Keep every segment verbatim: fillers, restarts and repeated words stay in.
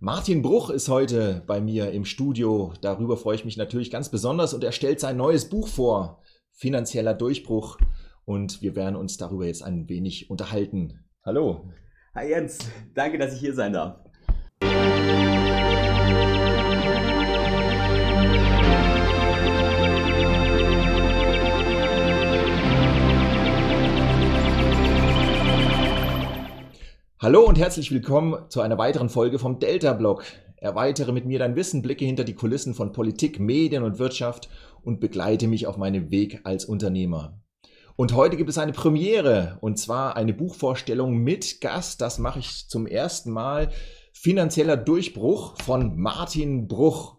Martin Bruch ist heute bei mir im Studio. Darüber freue ich mich natürlich ganz besonders und er stellt sein neues Buch vor, Finanzieller Durchbruch. Und wir werden uns darüber jetzt ein wenig unterhalten. Hallo. Hi Jens, danke, dass ich hier sein darf. Hallo und herzlich willkommen zu einer weiteren Folge vom Delta-Blog. Erweitere mit mir dein Wissen, blicke hinter die Kulissen von Politik, Medien und Wirtschaft und begleite mich auf meinem Weg als Unternehmer. Und heute gibt es eine Premiere, und zwar eine Buchvorstellung mit Gast. Das mache ich zum ersten Mal. Finanzieller Durchbruch von Martin Bruch.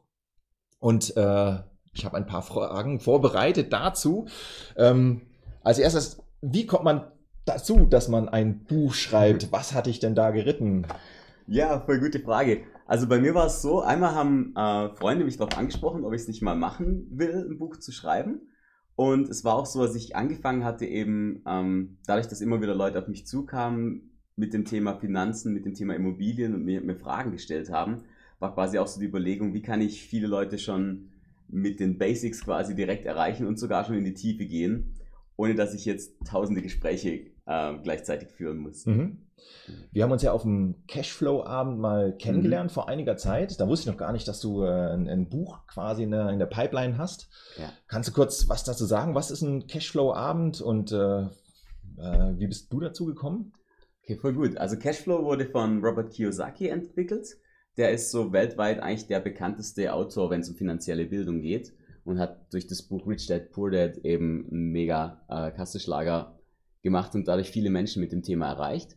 Und äh, ich habe ein paar Fragen vorbereitet dazu. Ähm, als erstes, wie kommt man dazu, dass man ein Buch schreibt? Was hatte ich denn da geritten? Ja, voll gute Frage. Also bei mir war es so, einmal haben äh, Freunde mich darauf angesprochen, ob ich es nicht mal machen will, ein Buch zu schreiben. Und es war auch so, dass ich angefangen hatte eben, ähm, dadurch, dass immer wieder Leute auf mich zukamen mit dem Thema Finanzen, mit dem Thema Immobilien und mir, mir Fragen gestellt haben, war quasi auch so die Überlegung, wie kann ich viele Leute schon mit den Basics quasi direkt erreichen und sogar schon in die Tiefe gehen, ohne dass ich jetzt tausende Gespräche äh, gleichzeitig führen muss. Mhm. Wir haben uns ja auf dem Cashflow-Abend mal kennengelernt, mhm, vor einiger Zeit. Da wusste ich noch gar nicht, dass du äh, ein, ein Buch quasi in der, in der Pipeline hast. Ja. Kannst du kurz was dazu sagen? Was ist ein Cashflow-Abend und äh, äh, wie bist du dazu gekommen? Okay, voll gut. Also Cashflow wurde von Robert Kiyosaki entwickelt. Der ist so weltweit eigentlich der bekannteste Autor, wenn es um finanzielle Bildung geht. Und hat durch das Buch Rich Dad Poor Dad eben einen mega äh, Kassenschlager gemacht und dadurch viele Menschen mit dem Thema erreicht.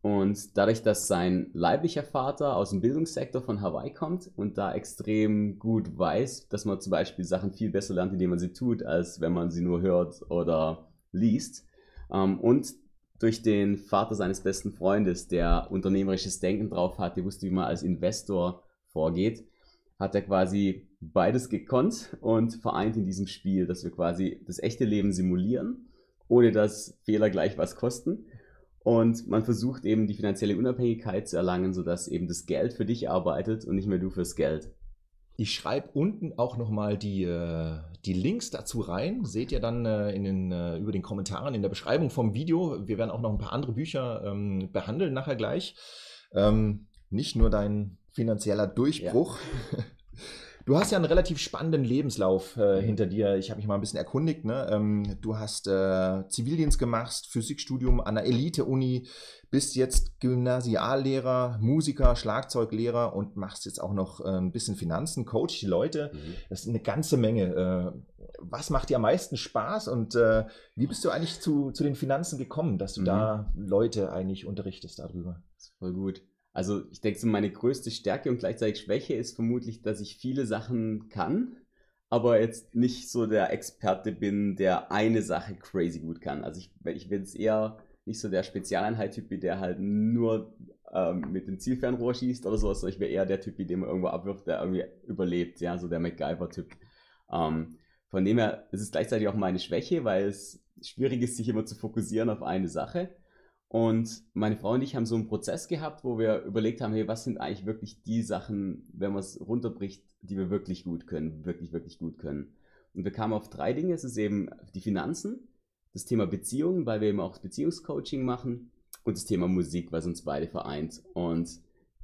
Und dadurch, dass sein leiblicher Vater aus dem Bildungssektor von Hawaii kommt und da extrem gut weiß, dass man zum Beispiel Sachen viel besser lernt, indem man sie tut, als wenn man sie nur hört oder liest. Ähm, und durch den Vater seines besten Freundes, der unternehmerisches Denken drauf hatte, wusste, wie man als Investor vorgeht, hat er quasi beides gekonnt und vereint in diesem Spiel, dass wir quasi das echte Leben simulieren, ohne dass Fehler gleich was kosten. Und man versucht eben die finanzielle Unabhängigkeit zu erlangen, sodass eben das Geld für dich arbeitet und nicht mehr du fürs Geld. Ich schreibe unten auch nochmal die, die Links dazu rein. Seht ihr dann in den, über den Kommentaren in der Beschreibung vom Video. Wir werden auch noch ein paar andere Bücher ähm, behandeln nachher gleich. Ähm, nicht nur dein finanzieller Durchbruch. Ja. Du hast ja einen relativ spannenden Lebenslauf äh, hinter dir. Ich habe mich mal ein bisschen erkundigt. Ne? Ähm, du hast äh, Zivildienst gemacht, Physikstudium an der Elite-Uni, bist jetzt Gymnasiallehrer, Musiker, Schlagzeuglehrer und machst jetzt auch noch äh, ein bisschen Finanzen, coachst die Leute. Mhm. Das ist eine ganze Menge. Äh, was macht dir am meisten Spaß und äh, wie bist du eigentlich zu, zu den Finanzen gekommen, dass du mhm. da Leute eigentlich unterrichtest darüber? Das ist voll gut. Also ich denke, so meine größte Stärke und gleichzeitig Schwäche ist vermutlich, dass ich viele Sachen kann, aber jetzt nicht so der Experte bin, der eine Sache crazy gut kann. Also ich, ich bin jetzt eher nicht so der Spezialeinheit-Typ, der halt nur ähm, mit dem Zielfernrohr schießt oder sowas. Ich wäre eher der Typ, den man irgendwo abwirft, der irgendwie überlebt, ja, so der MacGyver-Typ. Ähm, von dem her ist es gleichzeitig auch meine Schwäche, weil es schwierig ist, sich immer zu fokussieren auf eine Sache. Und meine Frau und ich haben so einen Prozess gehabt, wo wir überlegt haben, hey, was sind eigentlich wirklich die Sachen, wenn man es runterbricht, die wir wirklich gut können, wirklich, wirklich gut können. Und wir kamen auf drei Dinge. Es ist eben die Finanzen, das Thema Beziehungen, weil wir eben auch Beziehungscoaching machen und das Thema Musik, was uns beide vereint. Und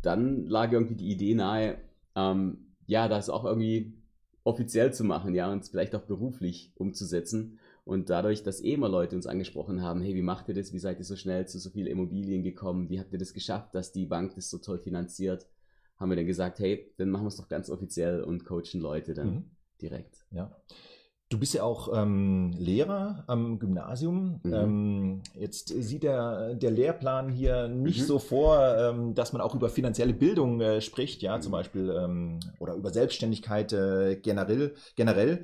dann lag irgendwie die Idee nahe, ähm, ja, das auch irgendwie offiziell zu machen, ja, und vielleicht auch beruflich umzusetzen. Und dadurch, dass eh mal Leute uns angesprochen haben, hey, wie macht ihr das, wie seid ihr so schnell zu so vielen Immobilien gekommen, wie habt ihr das geschafft, dass die Bank das so toll finanziert, haben wir dann gesagt, hey, dann machen wir es doch ganz offiziell und coachen Leute dann mhm. direkt. Ja. Du bist ja auch ähm, Lehrer am Gymnasium. Mhm. Ähm, jetzt sieht der, der Lehrplan hier nicht mhm. so vor, ähm, dass man auch über finanzielle Bildung äh, spricht, ja, mhm. zum Beispiel, ähm, oder über Selbstständigkeit äh, generell. generell.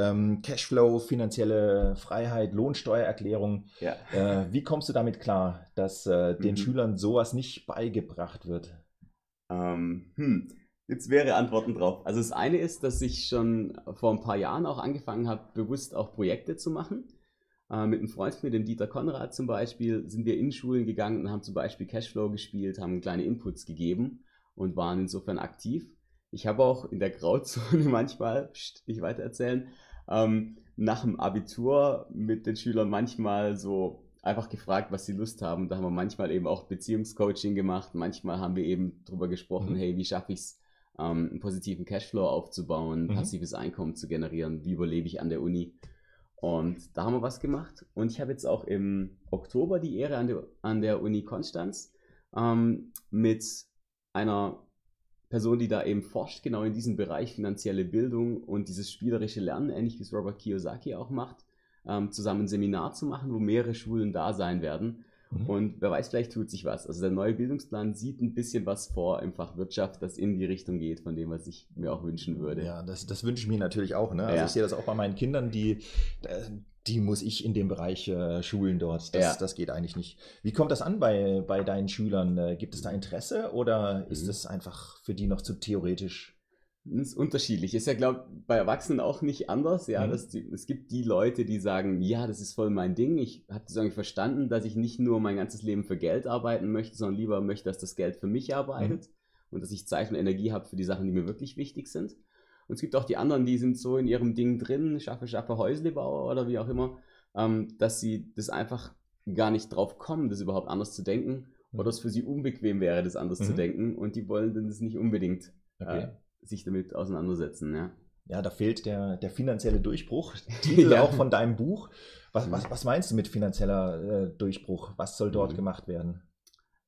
Ähm, Cashflow, finanzielle Freiheit, Lohnsteuererklärung. Ja. Äh, wie kommst du damit klar, dass äh, den mhm. Schülern sowas nicht beigebracht wird? Ähm, hm. Jetzt wäre Antworten drauf. Also das eine ist, dass ich schon vor ein paar Jahren auch angefangen habe, bewusst auch Projekte zu machen. Äh, mit einem Freund, mit dem Dieter Conrad zum Beispiel, sind wir in Schulen gegangen und haben zum Beispiel Cashflow gespielt, haben kleine Inputs gegeben. und waren insofern aktiv. Ich habe auch in der Grauzone manchmal, nicht weitererzählen, ähm, nach dem Abitur mit den Schülern manchmal so einfach gefragt, was sie Lust haben. Da haben wir manchmal eben auch Beziehungscoaching gemacht. Manchmal haben wir eben darüber gesprochen, mhm. hey, wie schaffe ich es, ähm, einen positiven Cashflow aufzubauen, mhm. passives Einkommen zu generieren, wie überlebe ich an der Uni. Und da haben wir was gemacht. Und ich habe jetzt auch im Oktober die Ehre, an der, an der Uni Konstanz ähm, mit einer Person, die da eben forscht, genau in diesem Bereich finanzielle Bildung und dieses spielerische Lernen, ähnlich wie es Robert Kiyosaki auch macht, ähm, zusammen ein Seminar zu machen, wo mehrere Schulen da sein werden. Mhm. Und wer weiß, vielleicht tut sich was. Also der neue Bildungsplan sieht ein bisschen was vor im Fach Wirtschaft, das in die Richtung geht, von dem, was ich mir auch wünschen würde. Ja, das, das wünsche ich mir natürlich auch. Ne? Also ja. Ich sehe das auch bei meinen Kindern, die... Die muss ich in dem Bereich äh, schulen dort. Das, ja. das geht eigentlich nicht. Wie kommt das an bei, bei deinen Schülern? Äh, gibt es da Interesse oder mhm. ist das einfach für die noch zu theoretisch? Das ist unterschiedlich. Ist ja, glaube ich, bei Erwachsenen auch nicht anders. Ja, mhm. das, es gibt die Leute, die sagen, ja, das ist voll mein Ding. Ich habe das irgendwie verstanden, dass ich nicht nur mein ganzes Leben für Geld arbeiten möchte, sondern lieber möchte, dass das Geld für mich arbeitet mhm. und dass ich Zeit und Energie habe für die Sachen, die mir wirklich wichtig sind. Und es gibt auch die anderen, die sind so in ihrem Ding drin, schaffe, schaffe, Häuslebauer oder wie auch immer, ähm, dass sie das einfach gar nicht drauf kommen, das überhaupt anders zu denken mhm. oder es für sie unbequem wäre, das anders mhm. zu denken und die wollen dann das nicht unbedingt okay. äh, sich damit auseinandersetzen. Ja, ja, da fehlt der, der finanzielle Durchbruch, Titel ja. auch von deinem Buch. Was, was, was meinst du mit finanzieller äh, Durchbruch? Was soll dort mhm. gemacht werden?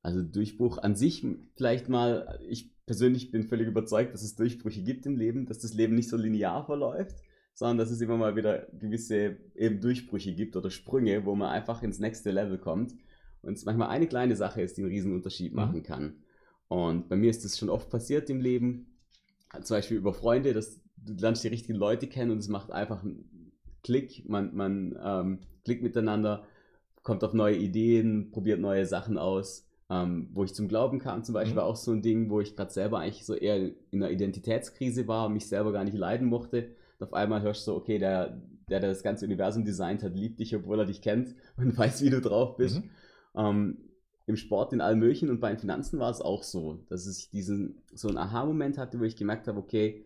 Also Durchbruch an sich vielleicht mal, ich persönlich bin völlig überzeugt, dass es Durchbrüche gibt im Leben, dass das Leben nicht so linear verläuft, sondern dass es immer mal wieder gewisse eben Durchbrüche gibt oder Sprünge, wo man einfach ins nächste Level kommt und es manchmal eine kleine Sache ist, die einen riesen Unterschied machen kann. Und bei mir ist das schon oft passiert im Leben, zum Beispiel über Freunde, dass du lernst die richtigen Leute kennen und es macht einfach einen Klick, man, man ähm, klickt miteinander, kommt auf neue Ideen, probiert neue Sachen aus. Ähm, wo ich zum Glauben kam zum Beispiel, war auch so ein Ding, wo ich gerade selber eigentlich so eher in einer Identitätskrise war und mich selber gar nicht leiden mochte. Und auf einmal hörst du so, okay, der, der, der das ganze Universum designt hat, liebt dich, obwohl er dich kennt und weiß, wie du drauf bist. Mhm. Ähm, im Sport, in allem Möglichen und bei den Finanzen war es auch so, dass ich diesen, so einen Aha-Moment hatte, wo ich gemerkt habe, okay,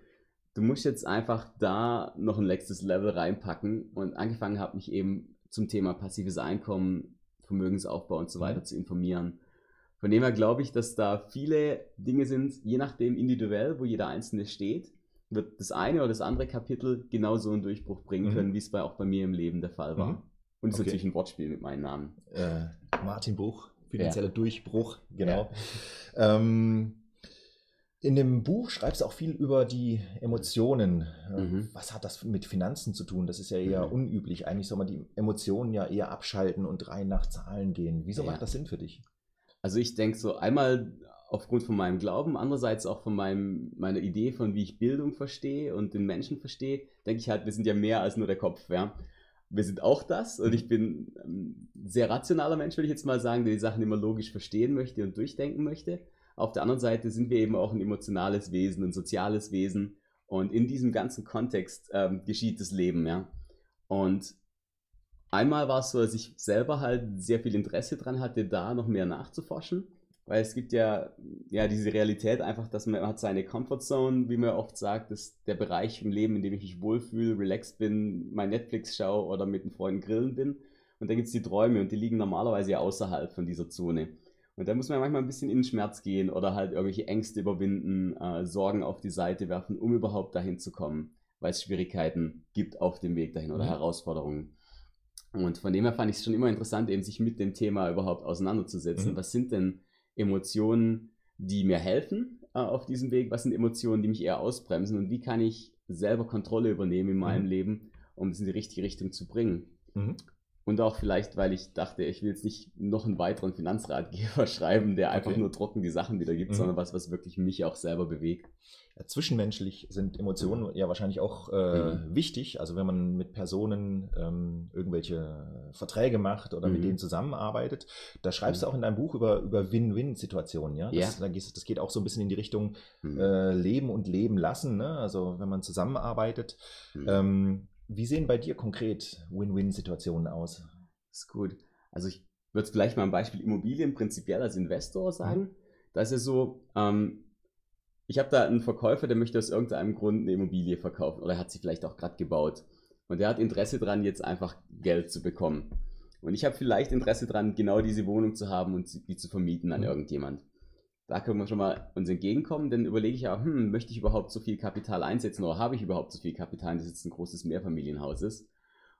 du musst jetzt einfach da noch ein letztes Level reinpacken und angefangen habe, mich eben zum Thema passives Einkommen, Vermögensaufbau und so weiter mhm. zu informieren. Von dem her glaube ich, dass da viele Dinge sind, je nachdem individuell, wo jeder Einzelne steht, wird das eine oder das andere Kapitel genauso einen Durchbruch bringen können, mhm. wie es bei, auch bei mir im Leben der Fall war. Mhm. Und es okay. ist natürlich ein Wortspiel mit meinem Namen. Äh, Martin Bruch, finanzieller ja. Durchbruch, genau. Ja. Ähm, in dem Buch schreibst du auch viel über die Emotionen. Mhm. Was hat das mit Finanzen zu tun? Das ist ja eher mhm. unüblich. Eigentlich soll man die Emotionen ja eher abschalten und rein nach Zahlen gehen. Wieso ja. macht das Sinn für dich? Also ich denke so einmal aufgrund von meinem Glauben, andererseits auch von meinem, meiner Idee von wie ich Bildung verstehe und den Menschen verstehe, denke ich halt, wir sind ja mehr als nur der Kopf. Ja? Wir sind auch das und ich bin ein sehr rationaler Mensch, würde ich jetzt mal sagen, der die Sachen immer logisch verstehen möchte und durchdenken möchte. Auf der anderen Seite sind wir eben auch ein emotionales Wesen, ein soziales Wesen und in diesem ganzen Kontext ähm, geschieht das Leben. Ja? Und einmal war es so, dass ich selber halt sehr viel Interesse dran hatte, da noch mehr nachzuforschen, weil es gibt ja, ja diese Realität einfach, dass man hat seine Comfortzone, wie man oft sagt, dass der Bereich im Leben, in dem ich mich wohlfühle, relaxed bin, mein Netflix schaue oder mit den Freunden grillen bin. Und dann gibt es die Träume und die liegen normalerweise ja außerhalb von dieser Zone. Und da muss man manchmal ein bisschen in den Schmerz gehen oder halt irgendwelche Ängste überwinden, äh, Sorgen auf die Seite werfen, um überhaupt dahin zu kommen, weil es Schwierigkeiten gibt auf dem Weg dahin oder mhm. Herausforderungen. Und von dem her fand ich es schon immer interessant, eben sich mit dem Thema überhaupt auseinanderzusetzen. Mhm. Was sind denn Emotionen, die mir helfen äh, auf diesem Weg? Was sind Emotionen, die mich eher ausbremsen? Und wie kann ich selber Kontrolle übernehmen in meinem mhm. Leben, um es in die richtige Richtung zu bringen? Mhm. Und auch vielleicht, weil ich dachte, ich will jetzt nicht noch einen weiteren Finanzratgeber schreiben, der einfach okay. nur trocken die Sachen wieder gibt, mhm. sondern was, was wirklich mich auch selber bewegt. Ja, zwischenmenschlich sind Emotionen ja wahrscheinlich auch äh, mhm. wichtig. Also wenn man mit Personen ähm, irgendwelche Verträge macht oder mhm. mit denen zusammenarbeitet, da schreibst mhm. du auch in deinem Buch über, über Win-Win-Situationen. Ja? Das, ja. das geht auch so ein bisschen in die Richtung mhm. äh, Leben und Leben lassen. Ne? Also wenn man zusammenarbeitet, mhm. ähm, wie sehen bei dir konkret Win-Win-Situationen aus? Das ist gut. Also ich würde es vielleicht mal am Beispiel Immobilien prinzipiell als Investor sagen. Mhm. Das ist so, ähm, ich habe da einen Verkäufer, der möchte aus irgendeinem Grund eine Immobilie verkaufen oder hat sie vielleicht auch gerade gebaut. Und der hat Interesse daran, jetzt einfach Geld zu bekommen. Und ich habe vielleicht Interesse daran, genau diese Wohnung zu haben und die zu vermieten an irgendjemand. Da können wir schon mal uns entgegenkommen, denn überlege ich ja, hm, möchte ich überhaupt so viel Kapital einsetzen oder habe ich überhaupt so viel Kapital, dass jetzt ein großes Mehrfamilienhaus ist?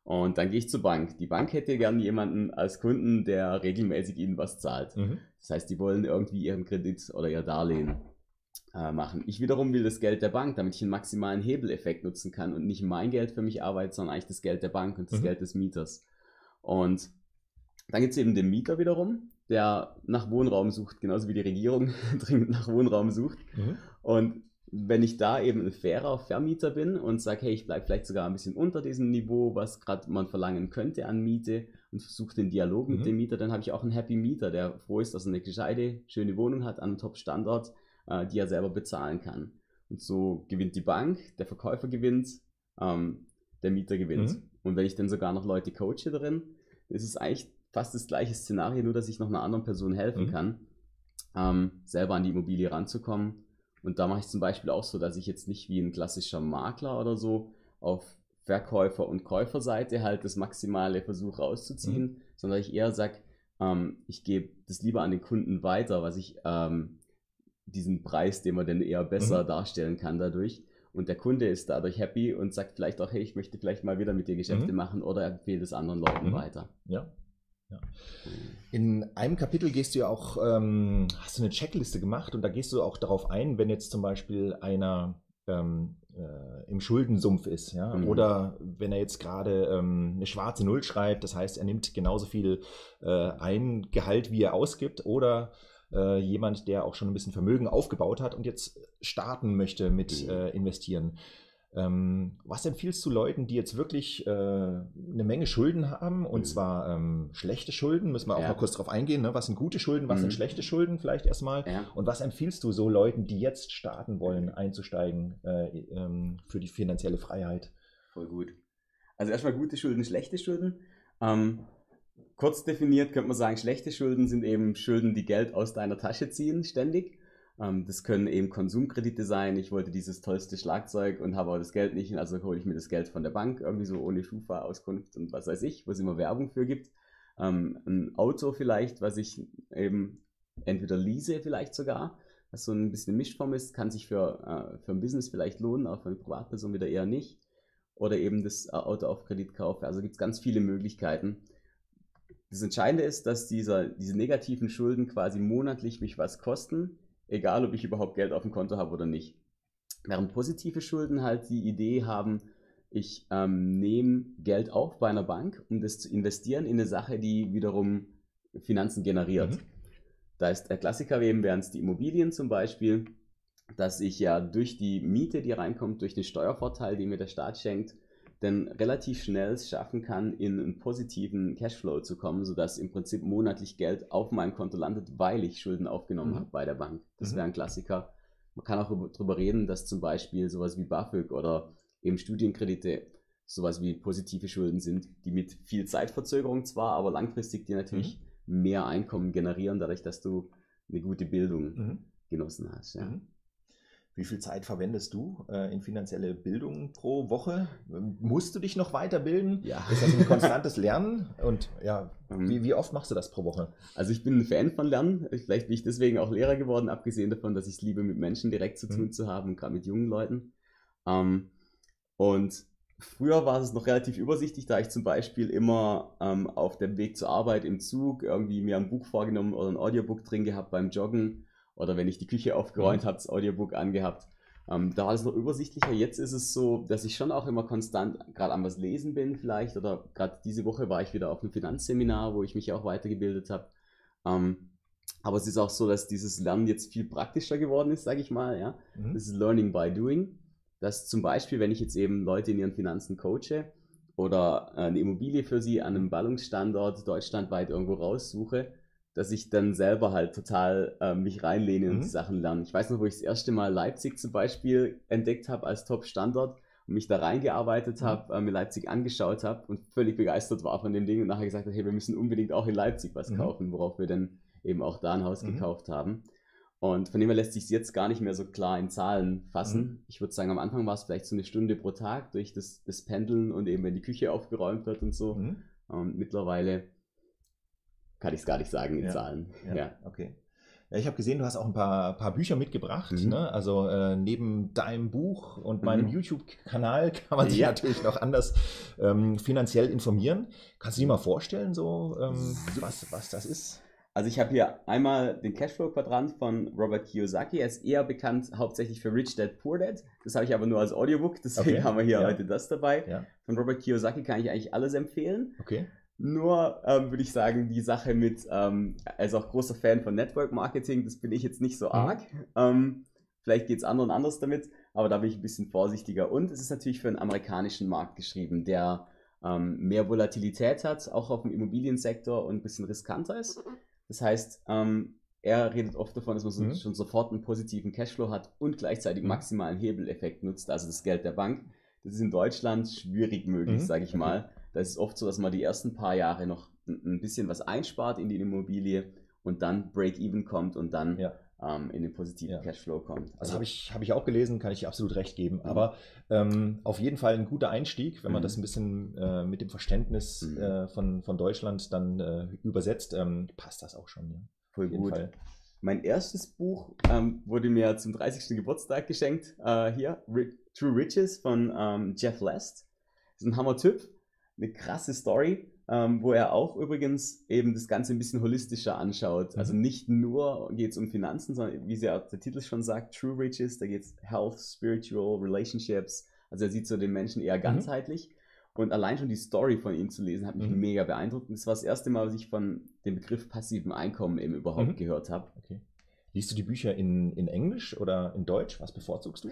Und dann gehe ich zur Bank. Die Bank hätte gerne jemanden als Kunden, der regelmäßig ihnen was zahlt. Mhm. Das heißt, die wollen irgendwie ihren Kredit oder ihr Darlehen äh, machen. Ich wiederum will das Geld der Bank, damit ich einen maximalen Hebeleffekt nutzen kann und nicht mein Geld für mich arbeite, sondern eigentlich das Geld der Bank und das mhm. Geld des Mieters. Und dann gibt es eben den Mieter wiederum, der nach Wohnraum sucht, genauso wie die Regierung dringend nach Wohnraum sucht. Mhm. Und wenn ich da eben ein fairer Vermieter bin und sage, hey, ich bleibe vielleicht sogar ein bisschen unter diesem Niveau, was gerade man verlangen könnte an Miete und versuche den Dialog mhm. mit dem Mieter, dann habe ich auch einen Happy Mieter, der froh ist, dass er eine gescheite, schöne Wohnung hat an einem Top-Standort, äh, die er selber bezahlen kann. Und so gewinnt die Bank, der Verkäufer gewinnt, ähm, der Mieter gewinnt. Mhm. Und wenn ich dann sogar noch Leute coache darin, ist es eigentlich fast das gleiche Szenario, nur dass ich noch einer anderen Person helfen mhm. kann, ähm, selber an die Immobilie ranzukommen. Und da mache ich zum Beispiel auch so, dass ich jetzt nicht wie ein klassischer Makler oder so auf Verkäufer- und Käuferseite halt das maximale versuche rauszuziehen, mhm. sondern ich eher sage, ähm, ich gebe das lieber an den Kunden weiter, was ich ähm, diesen Preis, den man dann eher besser mhm. darstellen kann dadurch. Und der Kunde ist dadurch happy und sagt vielleicht auch, hey, ich möchte vielleicht mal wieder mit dir Geschäfte mhm. machen oder empfehle es anderen Leuten mhm. weiter. Ja. Ja. In einem Kapitel gehst du ja auch, ähm, hast du eine Checkliste gemacht und da gehst du auch darauf ein, wenn jetzt zum Beispiel einer ähm, äh, im Schuldensumpf ist, ja, mhm. oder wenn er jetzt gerade ähm, eine schwarze Null schreibt, das heißt, er nimmt genauso viel äh, ein Gehalt, wie er ausgibt, oder jemand, der auch schon ein bisschen Vermögen aufgebaut hat und jetzt starten möchte mit mhm. äh, investieren. Ähm, was empfiehlst du Leuten, die jetzt wirklich äh, eine Menge Schulden haben, und mhm. zwar ähm, schlechte Schulden, müssen wir auch ja. mal kurz drauf eingehen, ne? Was sind gute Schulden, was mhm. sind schlechte Schulden vielleicht erstmal, ja. und was empfiehlst du so Leuten, die jetzt starten wollen, einzusteigen äh, ähm, für die finanzielle Freiheit? Voll gut. Also erstmal gute Schulden, schlechte Schulden. Ähm, Kurz definiert könnte man sagen, schlechte Schulden sind eben Schulden, die Geld aus deiner Tasche ziehen, ständig. Das können eben Konsumkredite sein. Ich wollte dieses tollste Schlagzeug und habe aber das Geld nicht, also hole ich mir das Geld von der Bank, irgendwie so ohne Schufa-Auskunft und was weiß ich, wo es immer Werbung für gibt. Ein Auto vielleicht, was ich eben entweder lease vielleicht sogar, was so ein bisschen Mischform ist, kann sich für, für ein Business vielleicht lohnen, aber für eine Privatperson wieder eher nicht. Oder eben das Auto auf Kredit kaufe. Also gibt es ganz viele Möglichkeiten. Das Entscheidende ist, dass dieser, diese negativen Schulden quasi monatlich mich was kosten, egal ob ich überhaupt Geld auf dem Konto habe oder nicht. Während positive Schulden halt die Idee haben, ich ähm, nehme Geld auf bei einer Bank, um das zu investieren in eine Sache, die wiederum Finanzen generiert. Mhm. Da ist der Klassiker eben, wären es die Immobilien zum Beispiel, dass ich ja durch die Miete, die reinkommt, durch den Steuervorteil, den mir der Staat schenkt, denn relativ schnell es schaffen kann, in einen positiven Cashflow zu kommen, sodass im Prinzip monatlich Geld auf meinem Konto landet, weil ich Schulden aufgenommen mhm. habe bei der Bank. Das mhm. wäre ein Klassiker. Man kann auch darüber reden, dass zum Beispiel sowas wie BAföG oder eben Studienkredite sowas wie positive Schulden sind, die mit viel Zeitverzögerung zwar, aber langfristig dir natürlich mhm. mehr Einkommen generieren, dadurch, dass du eine gute Bildung mhm. genossen hast. Ja. Mhm. Wie viel Zeit verwendest du äh, in finanzielle Bildung pro Woche? Musst du dich noch weiterbilden? Ja. Ist das ein konstantes Lernen? Und ja, mhm. wie, wie oft machst du das pro Woche? Also ich bin ein Fan von Lernen. Vielleicht bin ich deswegen auch Lehrer geworden, abgesehen davon, dass ich es liebe, mit Menschen direkt zu mhm. tun zu haben, gerade mit jungen Leuten. Ähm, und früher war es noch relativ übersichtlich, da ich zum Beispiel immer ähm, auf dem Weg zur Arbeit im Zug irgendwie mir ein Buch vorgenommen oder ein Audiobook drin gehabt beim Joggen. Oder wenn ich die Küche aufgeräumt mhm. habe, das Audiobook angehabt. Ähm, da war es noch übersichtlicher. Jetzt ist es so, dass ich schon auch immer konstant gerade am was lesen bin vielleicht. Oder gerade diese Woche war ich wieder auf einem Finanzseminar, wo ich mich auch weitergebildet habe. Ähm, aber es ist auch so, dass dieses Lernen jetzt viel praktischer geworden ist, sage ich mal. Ja? Mhm. Das ist Learning by Doing. Dass zum Beispiel, wenn ich jetzt eben Leute in ihren Finanzen coache oder eine Immobilie für sie an einem Ballungsstandort deutschlandweit irgendwo raussuche, dass ich dann selber halt total äh, mich reinlehne und mhm. die Sachen lerne. Ich weiß noch, wo ich das erste Mal Leipzig zum Beispiel entdeckt habe als Top-Standort und mich da reingearbeitet habe, äh, mir Leipzig angeschaut habe und völlig begeistert war von dem Ding und nachher gesagt habe, hey, wir müssen unbedingt auch in Leipzig was mhm. kaufen, worauf wir dann eben auch da ein Haus mhm. gekauft haben. Und von dem her lässt sich es jetzt gar nicht mehr so klar in Zahlen fassen. Mhm. Ich würde sagen, am Anfang war es vielleicht so eine Stunde pro Tag durch das, das Pendeln und eben wenn die Küche aufgeräumt wird und so. Mhm. Und mittlerweile kann ich es gar nicht sagen in ja. Zahlen. Ja, ja. Okay. Ja, ich habe gesehen, du hast auch ein paar, paar Bücher mitgebracht. Mhm. Ne? Also äh, neben deinem Buch und meinem mhm. YouTube-Kanal kann man sich ja. natürlich noch anders ähm, finanziell informieren. Kannst du dir mal vorstellen, so, ähm, was, was das ist? Also ich habe hier einmal den Cashflow-Quadrant von Robert Kiyosaki. Er ist eher bekannt hauptsächlich für Rich Dad Poor Dad. Das habe ich aber nur als Audiobook, deswegen okay. haben wir hier ja. heute das dabei. Ja. Von Robert Kiyosaki kann ich eigentlich alles empfehlen. Okay. Nur ähm, würde ich sagen, die Sache mit, ähm, er ist auch großer Fan von Network Marketing, das bin ich jetzt nicht so arg. Mhm. Ähm, vielleicht geht es anderen anders damit, aber da bin ich ein bisschen vorsichtiger. Und es ist natürlich für den amerikanischen Markt geschrieben, der ähm, mehr Volatilität hat, auch auf dem Immobiliensektor und ein bisschen riskanter ist. Das heißt, ähm, er redet oft davon, dass man so, mhm. schon sofort einen positiven Cashflow hat und gleichzeitig maximalen Hebeleffekt nutzt, also das Geld der Bank. Das ist in Deutschland schwierig möglich, mhm. sage ich mal. Da ist es oft so, dass man die ersten paar Jahre noch ein bisschen was einspart in die Immobilie und dann Break-Even kommt und dann ja. ähm, in den positiven ja. Cashflow kommt. Also, also habe ich, hab ich auch gelesen, kann ich absolut recht geben. Mhm. Aber ähm, auf jeden Fall ein guter Einstieg, wenn man mhm. das ein bisschen äh, mit dem Verständnis mhm. äh, von, von Deutschland dann äh, übersetzt, ähm, passt das auch schon. Ja. Voll auf jeden gut. Fall. Mein erstes Buch ähm, wurde mir zum dreißigsten Geburtstag geschenkt, äh, hier, True Riches von ähm, Jeff Last. Das ist ein Hammer-Typ. Eine krasse Story, ähm, wo er auch übrigens eben das Ganze ein bisschen holistischer anschaut. Mhm. Also nicht nur geht es um Finanzen, sondern wie der Titel schon sagt, True Riches, da geht es Health, Spiritual, Relationships. Also er sieht so den Menschen eher ganzheitlich. Mhm. Und allein schon die Story von ihm zu lesen, hat mich mhm. mega beeindruckt. Und das war das erste Mal, dass ich von dem Begriff passiven Einkommen eben überhaupt mhm. gehört habe. Okay. Liest du die Bücher in, in Englisch oder in Deutsch? Was bevorzugst du?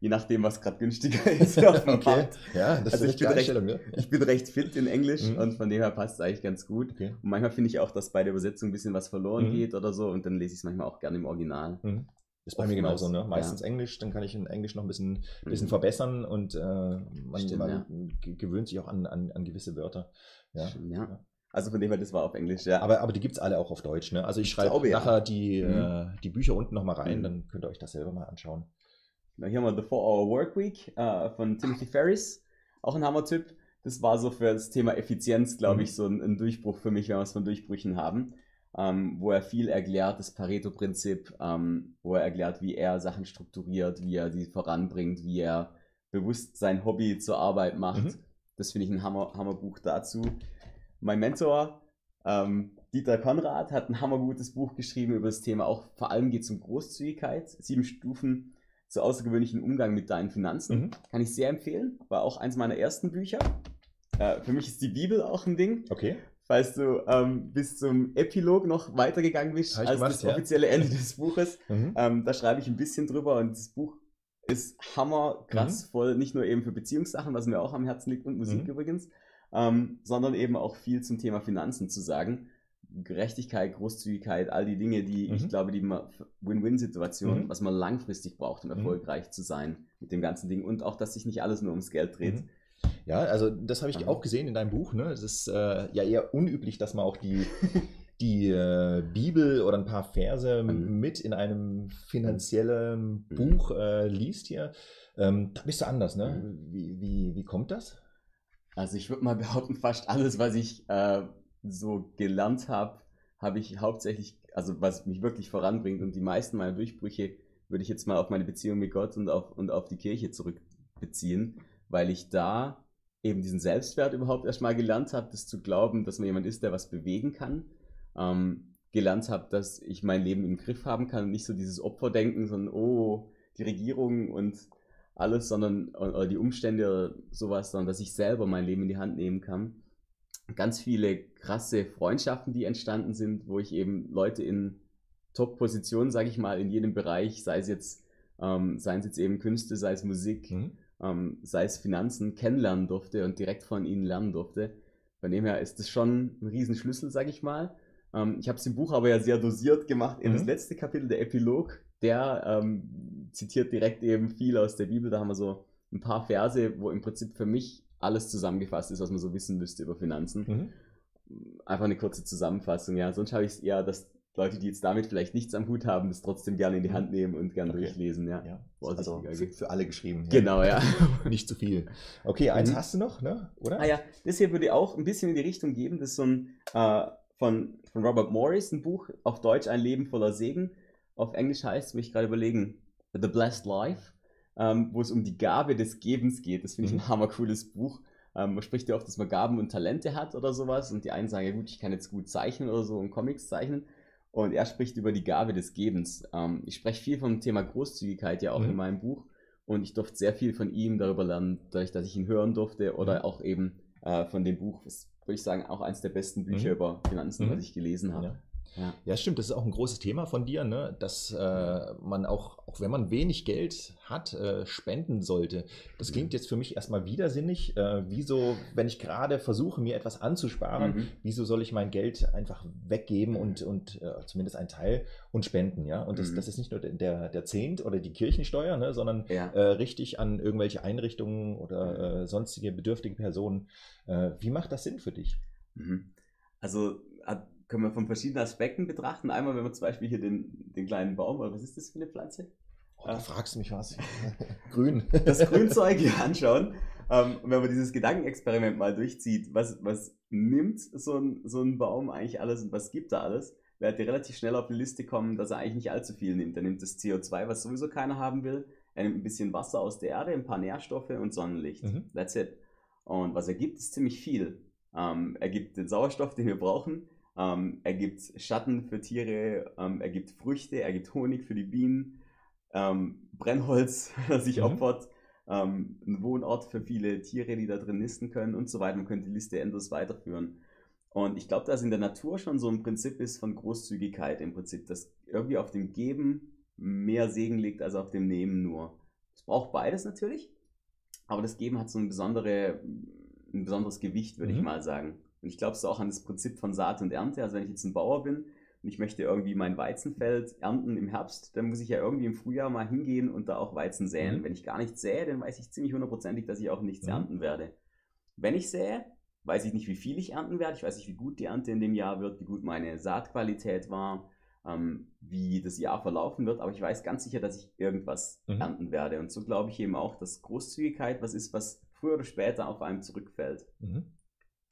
Je nachdem, was gerade günstiger ist. Okay. Ja, das also ist ich, bin recht, ja. ich bin recht fit in Englisch mhm. und von dem her passt es eigentlich ganz gut. Okay. Und manchmal finde ich auch, dass bei der Übersetzung ein bisschen was verloren mhm. geht oder so und dann lese ich es manchmal auch gerne im Original. Mhm. Ist bei mir genauso, ne? Meistens ja. Englisch, dann kann ich in Englisch noch ein bisschen, bisschen mhm. verbessern und äh, man, Stimmt, man ja. gewöhnt sich auch an, an, an gewisse Wörter. Ja. Stimmt, ja. Ja. Also von dem her, das war auf Englisch, ja. Aber, aber die gibt es alle auch auf Deutsch, ne? Also ich schreibe nachher ja. die, mhm. äh, die Bücher unten nochmal rein, mhm. dann könnt ihr euch das selber mal anschauen. Hier haben wir The four hour work week äh, von Timothy Ferris, auch ein Hammer-Tipp. Das war so für das Thema Effizienz, glaube mhm. ich, so ein, ein Durchbruch für mich, wenn wir es von Durchbrüchen haben, ähm, wo er viel erklärt, das Pareto-Prinzip, ähm, wo er erklärt, wie er Sachen strukturiert, wie er die voranbringt, wie er bewusst sein Hobby zur Arbeit macht. Mhm. Das finde ich ein Hammer, Hammerbuch dazu. Mein Mentor, ähm, Dieter Conrad, hat ein hammergutes Buch geschrieben über das Thema, auch vor allem geht es um Großzügigkeit, sieben Stufen zu außergewöhnlichen Umgang mit deinen Finanzen, mhm. kann ich sehr empfehlen, war auch eins meiner ersten Bücher, äh, für mich ist die Bibel auch ein Ding, okay. falls du ähm, bis zum Epilog noch weitergegangen bist als gemacht, das ja. offizielle Ende des Buches, mhm. ähm, da schreibe ich ein bisschen drüber und das Buch ist hammerkrass mhm. voll, nicht nur eben für Beziehungssachen, was mir auch am Herzen liegt und Musik mhm. übrigens, Ähm, sondern eben auch viel zum Thema Finanzen zu sagen. Gerechtigkeit, Großzügigkeit, all die Dinge, die, mhm. ich glaube, die Win-Win-Situation, mhm. was man langfristig braucht, um mhm. erfolgreich zu sein mit dem ganzen Ding und auch, dass sich nicht alles nur ums Geld dreht. Mhm. Ja, also das habe ich mhm. auch gesehen in deinem Buch. Ne? Es ist äh, ja eher unüblich, dass man auch die, die äh, Bibel oder ein paar Verse mhm. mit in einem finanziellen mhm. Buch äh, liest hier. Ähm, da bist du anders, ne? Mhm. Wie, wie, wie kommt das? Also ich würde mal behaupten, fast alles, was ich äh, so gelernt habe, habe ich hauptsächlich, also was mich wirklich voranbringt und die meisten meiner Durchbrüche würde ich jetzt mal auf meine Beziehung mit Gott und auf, und auf die Kirche zurückbeziehen, weil ich da eben diesen Selbstwert überhaupt erstmal gelernt habe, das zu glauben, dass man jemand ist, der was bewegen kann, ähm, gelernt habe, dass ich mein Leben im Griff haben kann und nicht so dieses Opferdenken, sondern oh, die Regierung und alles, sondern oder die Umstände oder sowas, sondern dass ich selber mein Leben in die Hand nehmen kann. Ganz viele krasse Freundschaften, die entstanden sind, wo ich eben Leute in Top-Positionen, sage ich mal, in jedem Bereich, sei es jetzt, ähm, seien es jetzt eben Künste, sei es Musik, mhm. ähm, sei es Finanzen, kennenlernen durfte und direkt von ihnen lernen durfte. Von dem her ist das schon ein Riesenschlüssel, sage ich mal. Ähm, ich habe es im Buch aber ja sehr dosiert gemacht, eben mhm. das letzte Kapitel, der Epilog, der ähm, zitiert direkt eben viel aus der Bibel, da haben wir so ein paar Verse, wo im Prinzip für mich alles zusammengefasst ist, was man so wissen müsste über Finanzen. Mhm. Einfach eine kurze Zusammenfassung, ja, sonst habe ich es eher, dass Leute, die jetzt damit vielleicht nichts am Hut haben, es trotzdem gerne in die Hand nehmen und gerne okay. durchlesen. Ja, ja. Also für, für alle geschrieben. Ja. Genau, ja. Nicht zu viel. Okay, eins mhm. hast du noch, ne? Oder? Ah ja, das hier würde auch ein bisschen in die Richtung geben, das ist so ein, äh, von, von Robert Morris, ein Buch, auf Deutsch Ein Leben voller Segen. Auf Englisch heißt, wo ich gerade überlegen, The Blessed Life, ähm, wo es um die Gabe des Gebens geht. Das finde ich mhm. ein hammercooles Buch. Man ähm, spricht ja oft, dass man Gaben und Talente hat oder sowas und die einen sagen, ja gut, ich kann jetzt gut zeichnen oder so und Comics zeichnen und er spricht über die Gabe des Gebens. Ähm, ich spreche viel vom Thema Großzügigkeit ja auch mhm. in meinem Buch und ich durfte sehr viel von ihm darüber lernen, dadurch, dass ich ihn hören durfte oder mhm. auch eben äh, von dem Buch, was, würde ich sagen, auch eines der besten Bücher mhm. über Finanzen, mhm. was ich gelesen habe. Ja. Ja. Ja, stimmt, das ist auch ein großes Thema von dir, ne? Dass äh, man auch, auch wenn man wenig Geld hat, äh, spenden sollte. Das klingt jetzt für mich erstmal widersinnig. Äh, wieso, wenn ich gerade versuche, mir etwas anzusparen, mhm. wieso soll ich mein Geld einfach weggeben und, und äh, zumindest einen Teil und spenden? Ja? Und das, mhm. das ist nicht nur der, der Zehnt oder die Kirchensteuer, ne? Sondern ja. äh, richtig an irgendwelche Einrichtungen oder äh, sonstige bedürftige Personen. Äh, wie macht das Sinn für dich? Mhm. Also, können wir von verschiedenen Aspekten betrachten. Einmal, wenn wir zum Beispiel hier den, den kleinen Baum, oder was ist das für eine Pflanze? Oh, da fragst du mich was. Grün. Das Grünzeug hier anschauen. Und wenn man dieses Gedankenexperiment mal durchzieht, was, was nimmt so ein, so ein Baum eigentlich alles und was gibt er alles, werdet ihr relativ schnell auf die Liste kommen, dass er eigentlich nicht allzu viel nimmt. Er nimmt das C O zwei, was sowieso keiner haben will. Er nimmt ein bisschen Wasser aus der Erde, ein paar Nährstoffe und Sonnenlicht. Mhm. That's it. Und was er gibt, ist ziemlich viel. Er gibt den Sauerstoff, den wir brauchen. Ähm, er gibt Schatten für Tiere, ähm, er gibt Früchte, er gibt Honig für die Bienen, ähm, Brennholz, das sich mhm. opfert, ähm, ein Wohnort für viele Tiere, die da drin nisten können und so weiter. Man könnte die Liste endlos weiterführen. Und ich glaube, dass in der Natur schon so ein Prinzip ist von Großzügigkeit im Prinzip, dass irgendwie auf dem Geben mehr Segen liegt als auf dem Nehmen nur. Es braucht beides natürlich, aber das Geben hat so ein, besondere, ein besonderes Gewicht, würde mhm. ich mal sagen. Und ich glaube es auch an das Prinzip von Saat und Ernte. Also wenn ich jetzt ein Bauer bin und ich möchte irgendwie mein Weizenfeld ernten im Herbst, dann muss ich ja irgendwie im Frühjahr mal hingehen und da auch Weizen säen. Mhm. Wenn ich gar nichts sähe, dann weiß ich ziemlich hundertprozentig, dass ich auch nichts mhm. ernten werde. Wenn ich sähe, weiß ich nicht, wie viel ich ernten werde. Ich weiß nicht, wie gut die Ernte in dem Jahr wird, wie gut meine Saatqualität war, ähm, wie das Jahr verlaufen wird. Aber ich weiß ganz sicher, dass ich irgendwas mhm. ernten werde. Und so glaube ich eben auch, dass Großzügigkeit was ist, was früher oder später auf einem zurückfällt. Mhm.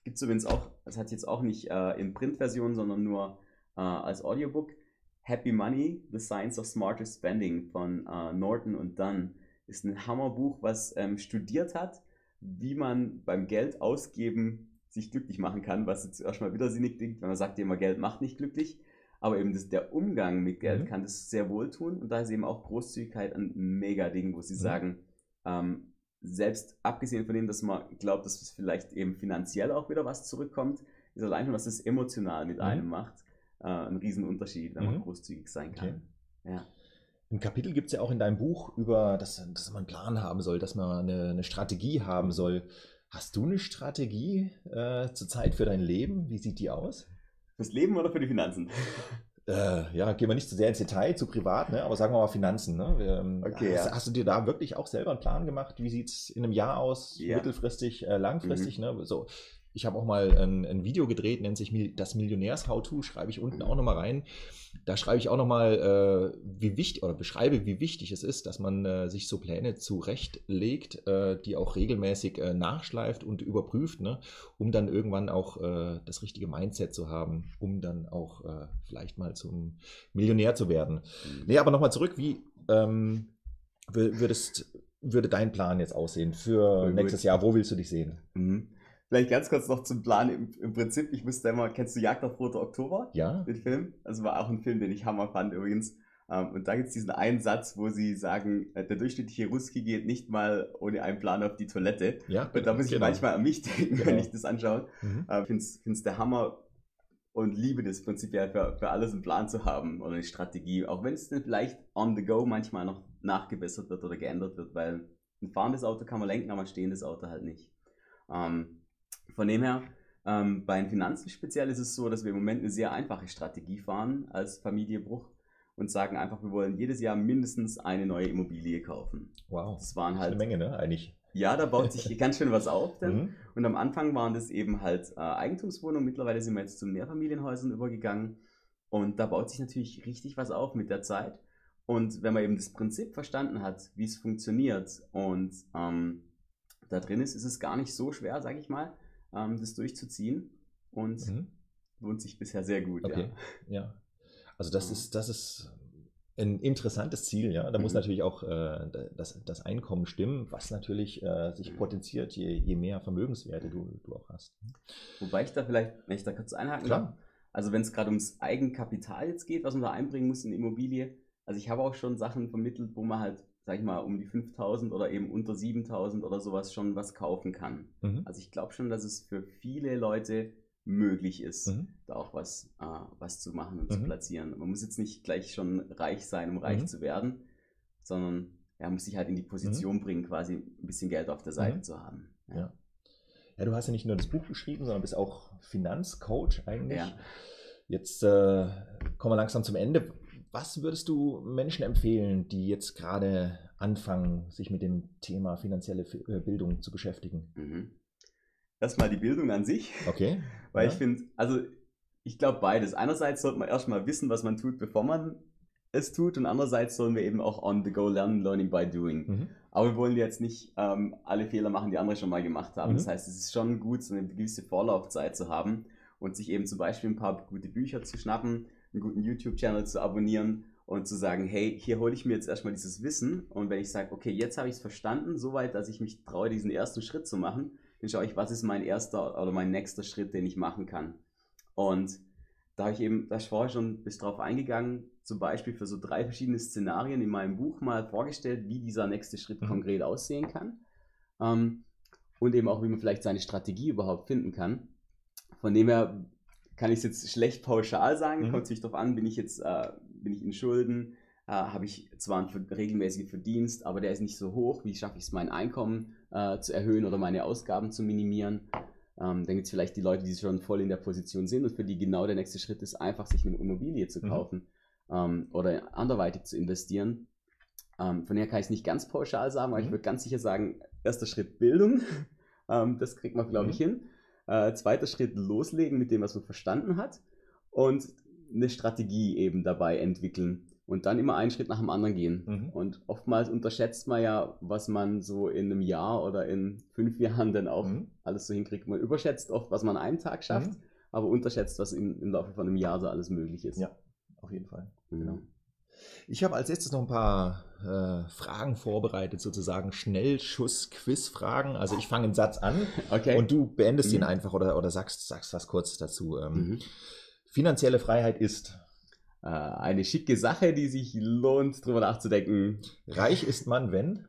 Gibt es übrigens auch, das hat jetzt auch nicht äh, in Printversion, sondern nur äh, als Audiobook, Happy Money, The Science of Smarter Spending von äh, Norton und Dunn. Ist ein Hammerbuch, was ähm, studiert hat, wie man beim Geld ausgeben sich glücklich machen kann, was jetzt erstmal widersinnig klingt, wenn man sagt, immer Geld macht nicht glücklich, aber eben das, der Umgang mit Geld mhm. kann das sehr wohl tun und da ist eben auch Großzügigkeit ein Mega-Ding, wo sie mhm. sagen, ähm, selbst abgesehen von dem, dass man glaubt, dass es vielleicht eben finanziell auch wieder was zurückkommt, ist allein schon, was es emotional mit einem mhm. macht, äh, ein Riesenunterschied, wenn mhm. man großzügig sein kann. Okay. Ja. Ein Kapitel gibt es ja auch in deinem Buch über, dass, dass man einen Plan haben soll, dass man eine, eine Strategie haben soll. Hast du eine Strategie äh, zurzeit für dein Leben? Wie sieht die aus? Fürs Leben oder für die Finanzen? Äh, ja, gehen wir nicht zu sehr ins Detail, zu privat, ne? Aber sagen wir mal Finanzen. Ne? Ähm, okay, hast, ja. hast du dir da wirklich auch selber einen Plan gemacht? Wie sieht es in einem Jahr aus, ja. mittelfristig, äh, langfristig? Mhm. Ne? So, ich habe auch mal ein, ein Video gedreht, nennt sich das Millionärs-How-To, schreibe ich unten mhm. auch nochmal rein. Da schreibe ich auch nochmal, äh, wie wichtig, oder beschreibe, wie wichtig es ist, dass man äh, sich so Pläne zurechtlegt, äh, die auch regelmäßig äh, nachschleift und überprüft, ne? Um dann irgendwann auch äh, das richtige Mindset zu haben, um dann auch äh, vielleicht mal zum Millionär zu werden. Mhm. Nee, aber nochmal zurück, wie ähm, würdest, würde dein Plan jetzt aussehen für nächstes Jahr? Wo willst du dich sehen? Mhm. Vielleicht ganz kurz noch zum Plan. Im, im Prinzip, ich wusste immer, kennst du Jagd auf Roter Oktober? Ja. Den Film? Also war auch ein Film, den ich Hammer fand übrigens. Und da gibt es diesen einen Satz, wo sie sagen, der durchschnittliche Ruski geht nicht mal ohne einen Plan auf die Toilette. Ja, und da muss ich genau. manchmal an mich denken, genau. wenn ich das anschaue. Mhm. Ich finde es der Hammer und liebe das prinzipiell für, für alles einen Plan zu haben oder eine Strategie. Auch wenn es dann vielleicht on the go manchmal noch nachgebessert wird oder geändert wird, weil ein fahrendes Auto kann man lenken, aber ein stehendes Auto halt nicht. Ähm, Von dem her, ähm, bei den Finanzen speziell ist es so, dass wir im Moment eine sehr einfache Strategie fahren als Familie Bruch und sagen einfach, wir wollen jedes Jahr mindestens eine neue Immobilie kaufen. Wow, das waren halt, das ist eine Menge, ne, eigentlich. Ja, da baut sich ganz schön was auf. Denn, mhm. und am Anfang waren das eben halt äh, Eigentumswohnungen, mittlerweile sind wir jetzt zu Mehrfamilienhäusern übergegangen. Und da baut sich natürlich richtig was auf mit der Zeit. Und wenn man eben das Prinzip verstanden hat, wie es funktioniert und ähm, da drin ist, ist es gar nicht so schwer, sage ich mal, ähm, das durchzuziehen. Und mhm. lohnt sich bisher sehr gut. Okay. Ja. Ja. Also das, mhm. ist, das ist ein interessantes Ziel. Ja. Da mhm. muss natürlich auch äh, das, das Einkommen stimmen, was natürlich äh, sich mhm. potenziert, je, je mehr Vermögenswerte du, du auch hast. Wobei ich da vielleicht, wenn ich da kurz einhaken kann, also wenn es gerade ums Eigenkapital jetzt geht, was man da einbringen muss in die Immobilie, also ich habe auch schon Sachen vermittelt, wo man halt, sag ich mal, um die fünftausend oder eben unter siebentausend oder sowas schon was kaufen kann. Mhm. Also ich glaube schon, dass es für viele Leute möglich ist, mhm. da auch was, äh, was zu machen und mhm. zu platzieren. Man muss jetzt nicht gleich schon reich sein, um reich mhm. zu werden, sondern ja, muss sich halt in die Position mhm. bringen, quasi ein bisschen Geld auf der Seite mhm. zu haben. Ja. Ja. Ja, du hast ja nicht nur das Buch geschrieben, sondern bist auch Finanzcoach eigentlich. Ja. Jetzt äh, kommen wir langsam zum Ende. Was würdest du Menschen empfehlen, die jetzt gerade anfangen, sich mit dem Thema finanzielle Bildung zu beschäftigen? Mhm. Erstmal die Bildung an sich. Okay. Weil ja. ich finde, also ich glaube beides. Einerseits sollte man erstmal wissen, was man tut, bevor man es tut. Und andererseits sollen wir eben auch on the go lernen, learning by doing. Mhm. Aber wir wollen jetzt nicht ähm, alle Fehler machen, die andere schon mal gemacht haben. Mhm. Das heißt, es ist schon gut, so eine gewisse Vorlaufzeit zu haben und sich eben zum Beispiel ein paar gute Bücher zu schnappen, einen guten YouTube-Channel zu abonnieren und zu sagen, hey, hier hole ich mir jetzt erstmal dieses Wissen, und wenn ich sage, okay, jetzt habe ich es verstanden, soweit, dass ich mich traue, diesen ersten Schritt zu machen, dann schaue ich, was ist mein erster oder mein nächster Schritt, den ich machen kann. Und da habe ich eben, da ist vorher schon bis drauf eingegangen, zum Beispiel für so drei verschiedene Szenarien in meinem Buch mal vorgestellt, wie dieser nächste Schritt mhm. konkret aussehen kann, ähm, und eben auch, wie man vielleicht seine Strategie überhaupt finden kann. Von dem her kann ich es jetzt schlecht pauschal sagen, mhm. kommt natürlich darauf an, bin ich jetzt äh, bin ich in Schulden, äh, habe ich zwar einen regelmäßigen Verdienst, aber der ist nicht so hoch, wie schaffe ich es, mein Einkommen äh, zu erhöhen oder meine Ausgaben zu minimieren. Ähm, dann gibt es vielleicht die Leute, die schon voll in der Position sind und für die genau der nächste Schritt ist, einfach sich eine Immobilie zu kaufen mhm. ähm, oder anderweitig zu investieren. Ähm, von daher kann ich es nicht ganz pauschal sagen, aber mhm. ich würde ganz sicher sagen, erster Schritt Bildung, ähm, das kriegt man, glaube ich, mhm. hin. Äh, zweiter Schritt loslegen mit dem, was man verstanden hat, und eine Strategie eben dabei entwickeln und dann immer einen Schritt nach dem anderen gehen. Mhm. Und oftmals unterschätzt man ja, was man so in einem Jahr oder in fünf Jahren dann auch mhm. alles so hinkriegt. Man überschätzt oft, was man an einem Tag schafft, mhm. aber unterschätzt, was im, im Laufe von einem Jahr so alles möglich ist. Ja, auf jeden Fall. Mhm. Genau. Ich habe als letztes noch ein paar äh, Fragen vorbereitet, sozusagen Schnellschuss-Quiz-Fragen. Also ich fange einen Satz an okay. und du beendest mhm. ihn einfach oder, oder sagst, sagst was kurz dazu. Ähm, mhm. Finanzielle Freiheit ist? Äh, eine schicke Sache, die sich lohnt, drüber nachzudenken. Reich ist man, wenn?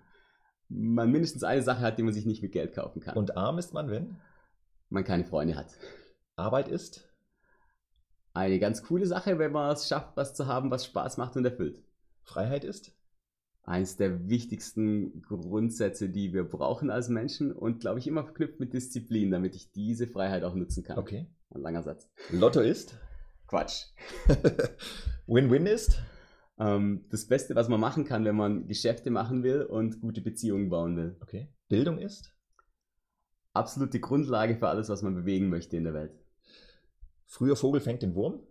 Man mindestens eine Sache hat, die man sich nicht mit Geld kaufen kann. Und arm ist man, wenn? Man keine Freunde hat. Arbeit ist? Eine ganz coole Sache, wenn man es schafft, was zu haben, was Spaß macht und erfüllt. Freiheit ist? Eines der wichtigsten Grundsätze, die wir brauchen als Menschen und, glaube ich, immer verknüpft mit Disziplin, damit ich diese Freiheit auch nutzen kann. Okay. Ein langer Satz. Lotto ist? Quatsch. Win-Win ist? Ähm, das Beste, was man machen kann, wenn man Geschäfte machen will und gute Beziehungen bauen will. Okay. Bildung ist? Absolute Grundlage für alles, was man bewegen möchte in der Welt. Früher Vogel fängt den Wurm?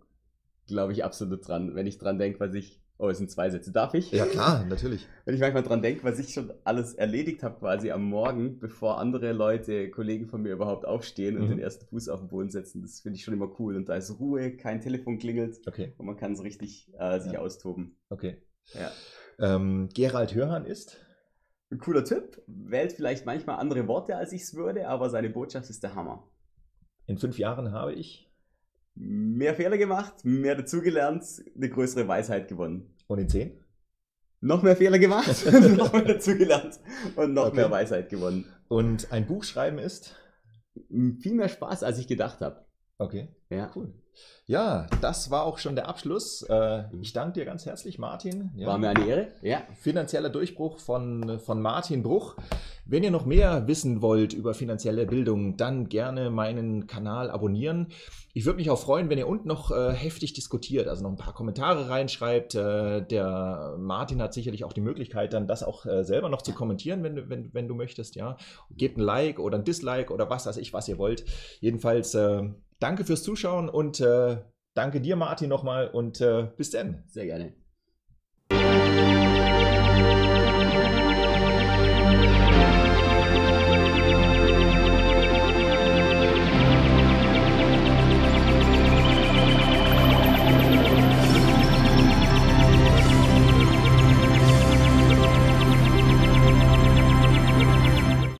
Glaube ich absolut dran. Wenn ich dran denke, was ich... Oh, es sind zwei Sätze. Darf ich? Ja, klar, natürlich. Wenn ich manchmal dran denke, was ich schon alles erledigt habe quasi am Morgen, bevor andere Leute, Kollegen von mir überhaupt aufstehen und mhm. den ersten Fuß auf den Boden setzen, das finde ich schon immer cool. Und da ist Ruhe, kein Telefon klingelt okay. und man kann so richtig äh, sich ja. austoben. Okay. Ja. Ähm, Gerald Hörhahn ist? Ein cooler Typ. Wählt vielleicht manchmal andere Worte, als ich es würde, aber seine Botschaft ist der Hammer. In fünf Jahren habe ich... mehr Fehler gemacht, mehr dazugelernt, eine größere Weisheit gewonnen. Und in zehn? Noch mehr Fehler gemacht, noch mehr dazugelernt und noch okay. mehr Weisheit gewonnen. Und ein Buch schreiben ist? Viel mehr Spaß, als ich gedacht habe. Okay, ja. Cool. Ja, das war auch schon der Abschluss. Ich danke dir ganz herzlich, Martin. Ja. War mir eine Ehre. Ja. Finanzieller Durchbruch von, von Martin Bruch. Wenn ihr noch mehr wissen wollt über finanzielle Bildung, dann gerne meinen Kanal abonnieren. Ich würde mich auch freuen, wenn ihr unten noch äh, heftig diskutiert, also noch ein paar Kommentare reinschreibt. Äh, der Martin hat sicherlich auch die Möglichkeit, dann das auch äh, selber noch zu kommentieren, wenn, wenn, wenn du möchtest. Ja. Gebt ein Like oder ein Dislike oder was weiß ich, was ihr wollt. Jedenfalls... Äh, Danke fürs Zuschauen und äh, Danke dir, Martin, nochmal und äh, bis dann. Sehr gerne.